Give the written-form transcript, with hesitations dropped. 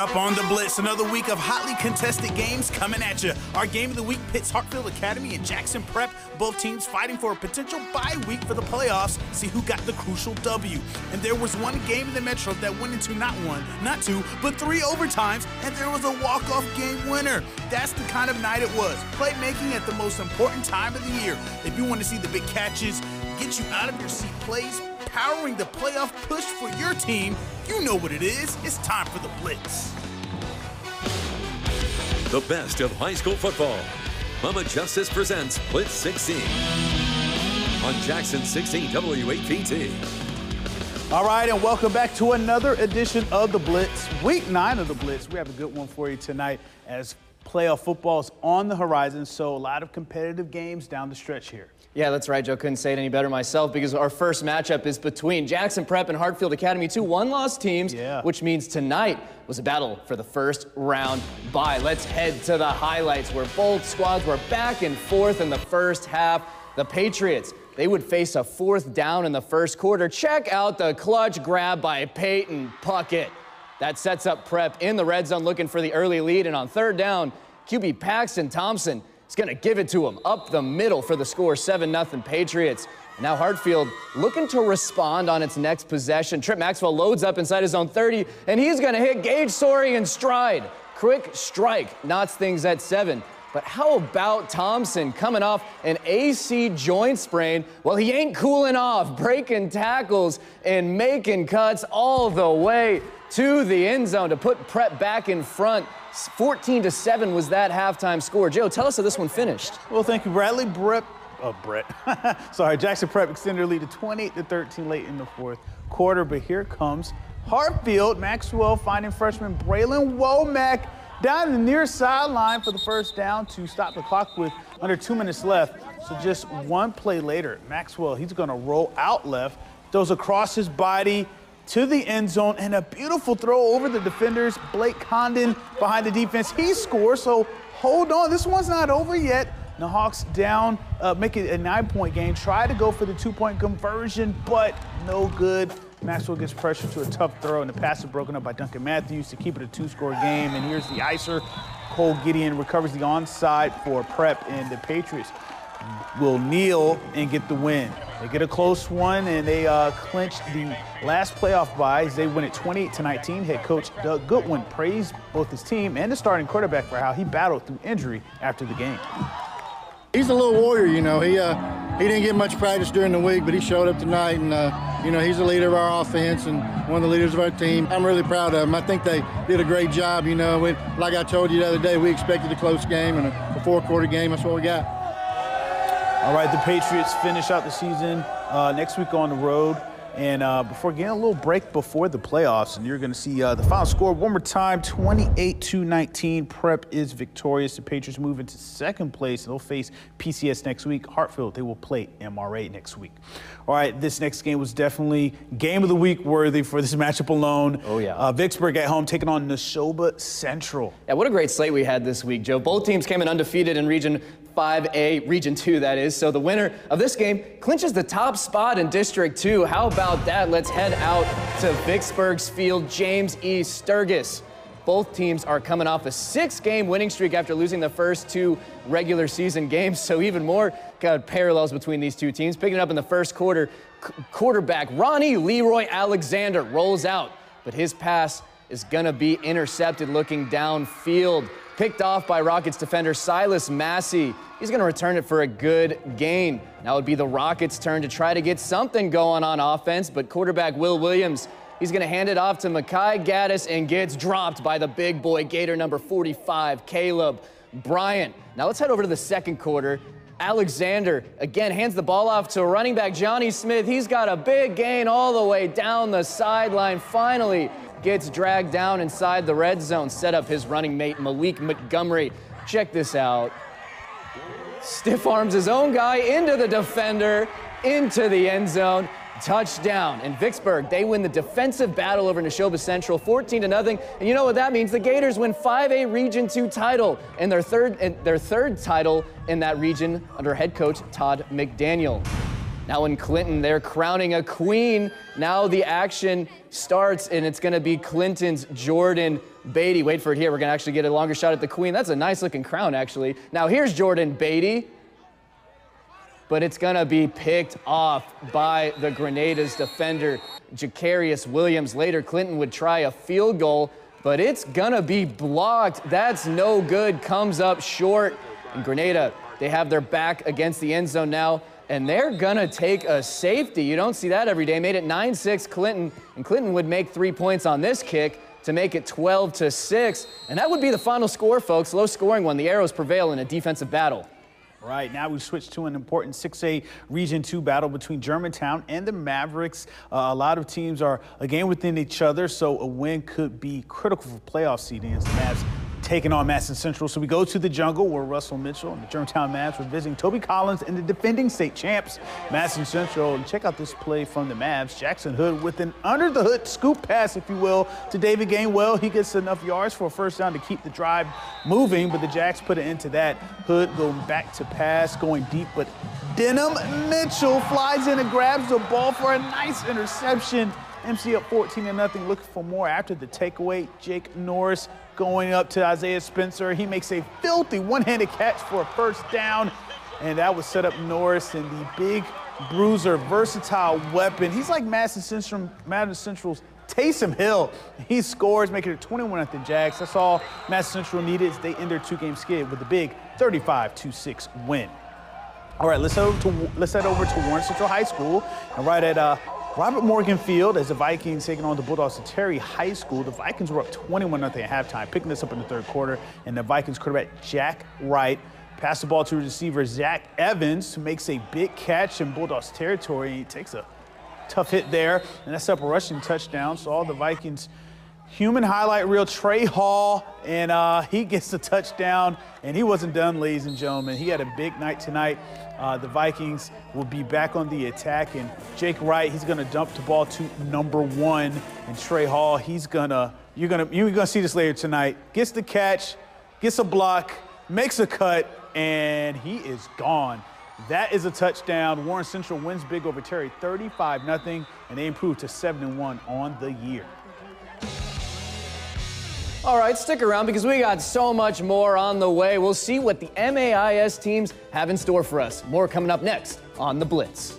Up on the Blitz, another week of hotly contested games coming at you. Our game of the week pits Hartfield Academy and Jackson Prep, both teams fighting for a potential bye week for the playoffs. See who got the crucial W. And there was one game in the Metro that went into not one, not two, but three overtimes, and there was a walk-off game winner. That's the kind of night it was. Playmaking at the most important time of the year. If you want to see the big catches, get you out of your seat plays, powering the playoff push for your team, you know what it is. It's time for the Blitz. The best of high school football. Mama Justice presents Blitz 16 on Jackson 16 WAPT. All right, and welcome back to another edition of the Blitz. Week 9 of the Blitz. We have a good one for you tonight as playoff football is on the horizon, so a lot of competitive games down the stretch here. Yeah, that's right, Joe. Couldn't say it any better myself, because our first matchup is between Jackson Prep and Hartfield Academy, two one-loss teams, which means tonight was a battle for the first round bye. Let's head to the highlights where both squads were back and forth in the first half. The Patriots, they would face a fourth down in the first quarter. Check out the clutch grab by Peyton Puckett. That sets up Prep in the red zone looking for the early lead, and on third down, QB Paxton Thompson, he's going to give it to him up the middle for the score, 7-0 Patriots. And now Hartfield looking to respond on its next possession. Trip Maxwell loads up inside his own 30, and he's going to hit Gage Sori in stride. Quick strike knots things at 7. But how about Thompson coming off an AC joint sprain? Well, he ain't cooling off, breaking tackles and making cuts all the way to the end zone to put Prep back in front. 14-7 was that halftime score. Joe, tell us how this one finished. Well, thank you, Bradley. Jackson Prep extended their lead to 28-13 late in the fourth quarter, but here comes Hartfield. Maxwell finding freshman Braylon Womack down the near sideline for the first down to stop the clock with under 2 minutes left. So just one play later, Maxwell, he's gonna roll out left, throws across his body to the end zone, and a beautiful throw over the defenders. Blake Condon behind the defense. He scores, so hold on. This one's not over yet. The Hawks down, make it a 9-point game. Try to go for the 2-point conversion, but no good. Maxwell gets pressure to a tough throw, and the pass is broken up by Duncan Matthews to keep it a 2-score game. And here's the icer. Cole Gideon recovers the onside for Prep, and the Patriots will kneel and get the win. They get a close one, and they clinch the last playoff bye. They win it 28-19. Head coach Doug Goodwin praised both his team and the starting quarterback for how he battled through injury after the game. He's a little warrior, you know. He didn't get much practice during the week, but he showed up tonight, and you know, he's the leader of our offense and one of the leaders of our team. I'm really proud of him. I think they did a great job, you know. Like I told you the other day, we expected a close game and a four-quarter game. That's what we got. All right, the Patriots finish out the season next week on the road, and before getting a little break before the playoffs, and you're going to see the final score one more time, 28-19. Prep is victorious. The Patriots move into second place. They'll face PCS next week. Hartfield, they will play MRA next week. All right, this next game was definitely game of the week worthy for this matchup alone. Oh, yeah. Vicksburg at home taking on Neshoba Central. Yeah, what a great slate we had this week, Joe. Both teams came in undefeated in Region 5A, Region 2, that is. So the winner of this game clinches the top spot in District 2. How about that? Let's head out to Vicksburg's field, James E Sturgis. Both teams are coming off a 6-game winning streak after losing the first 2 regular season games. So even more parallels between these two teams. Picking it up in the first quarter, quarterback Ronnie Leroy Alexander rolls out, but his pass is gonna be intercepted looking downfield. Picked off by Rockets defender Silas Massey. He's going to return it for a good gain. Now it would be the Rockets' turn to try to get something going on offense, but quarterback Will Williams, he's going to hand it off to Makai Gaddis and gets dropped by the big boy Gator number 45, Caleb Bryant. Now let's head over to the second quarter. Alexander, again, hands the ball off to running back Johnny Smith. He's got a big gain all the way down the sideline. Finally gets dragged down inside the red zone, set up his running mate Malik Montgomery. Check this out. Stiff arms his own guy into the defender, into the end zone. Touchdown. And Vicksburg, they win the defensive battle over Neshoba Central, 14-0. And you know what that means? The Gators win 5A Region 2 title and their third title in that region under head coach Todd McDaniel. Now in Clinton, they're crowning a queen. Now the action starts, and it's going to be Clinton's Jordan Beatty, wait for it here. We're gonna actually get a longer shot at the queen. That's a nice looking crown, actually. Now here's Jordan Beatty, but it's gonna be picked off by the Grenada's defender, Jacarius Williams. Later, Clinton would try a field goal, but it's gonna be blocked. That's no good, comes up short. And Grenada, they have their back against the end zone now, and they're gonna take a safety. You don't see that every day. Made it 9-6 Clinton, and Clinton would make 3 points on this kick to make it 12-6. And that would be the final score, folks. Low scoring one. The Arrows prevail in a defensive battle. Right, now we've switched to an important 6A Region 2 battle between Germantown and the Mavericks. A lot of teams are again within each other, so a win could be critical for playoff seeding as the Mavs taking on Madison Central. So we go to the Jungle, where Russell Mitchell and the Germantown Mavs were visiting Toby Collins and the defending state champs, Madison Central. And check out this play from the Mavs. Jackson Hood with an under-the-hood scoop pass, if you will, to David Gainwell. He gets enough yards for a first down to keep the drive moving, but the Jacks put an end to that. Hood going back to pass, going deep, but Denham Mitchell flies in and grabs the ball for a nice interception. MC up 14-0, looking for more after the takeaway. Jake Norris going up to Isaiah Spencer. He makes a filthy one-handed catch for a first down, and that would set up Norris and the big bruiser, versatile weapon. He's like Madison Central's Taysom Hill. He scores, making it 21-0 Jags. That's all Madison Central needed as they end their two-game skid with a big 35-6 win. All right, let's head over to Warren Central High School, and right at Robert Morgan Field, as the Vikings taking on the Bulldogs at Terry High School. The Vikings were up 21-0 at halftime, picking this up in the third quarter, and the Vikings quarterback Jack Wright passed the ball to receiver Zach Evans, who makes a big catch in Bulldogs territory. He takes a tough hit there, and that's up a rushing touchdown. So all the Vikings human highlight reel, Trey Hall, and he gets the touchdown, and he wasn't done, ladies and gentlemen. He had a big night tonight. The Vikings will be back on the attack, and Jake Wright, he's gonna dump the ball to #1, and Trey Hall, you're gonna see this later tonight. Gets the catch, gets a block, makes a cut, and he is gone. That is a touchdown. Warren Central wins big over Terry, 35-0, and they improve to 7-1 on the year. All right, stick around because we got so much more on the way. We'll see what the MAIS teams have in store for us. More coming up next on The Blitz.